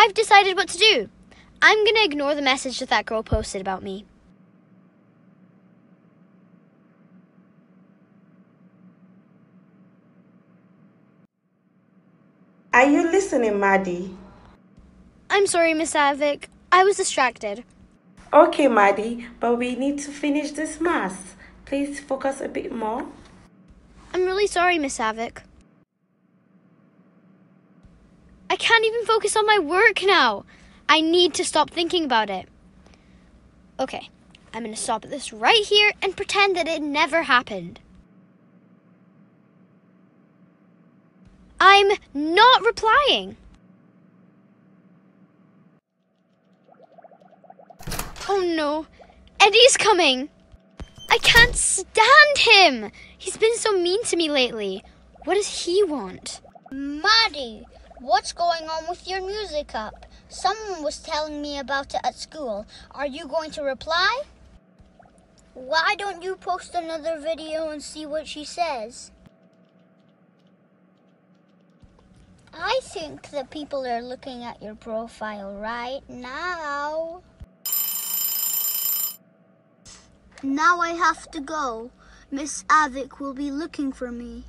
I've decided what to do. I'm going to ignore the message that girl posted about me. Are you listening, Maddie? I'm sorry, Miss Savick. I was distracted. Okay, Maddie, but we need to finish this math. Please focus a bit more. I'm really sorry, Miss Savick. I can't even focus on my work now. I need to stop thinking about it. Okay, I'm going to stop at this right here and pretend that it never happened. I'm not replying. Oh no, Eddie's coming. I can't stand him. He's been so mean to me lately. What does he want? Maddie, what's going on with your music up? Someone was telling me about it at school. Are you going to reply? Why don't you post another video and see what she says? I think that people are looking at your profile right now. Now I have to go. Miss Savick will be looking for me.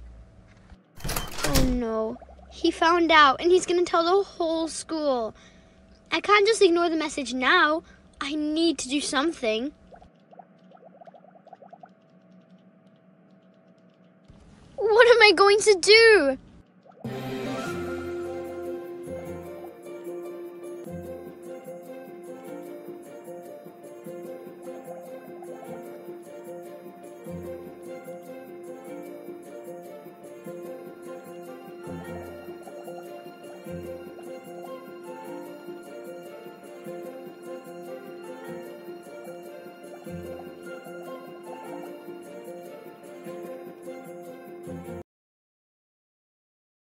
Oh no, he found out and he's going to tell the whole school. I can't just ignore the message now. I need to do something. What am I going to do?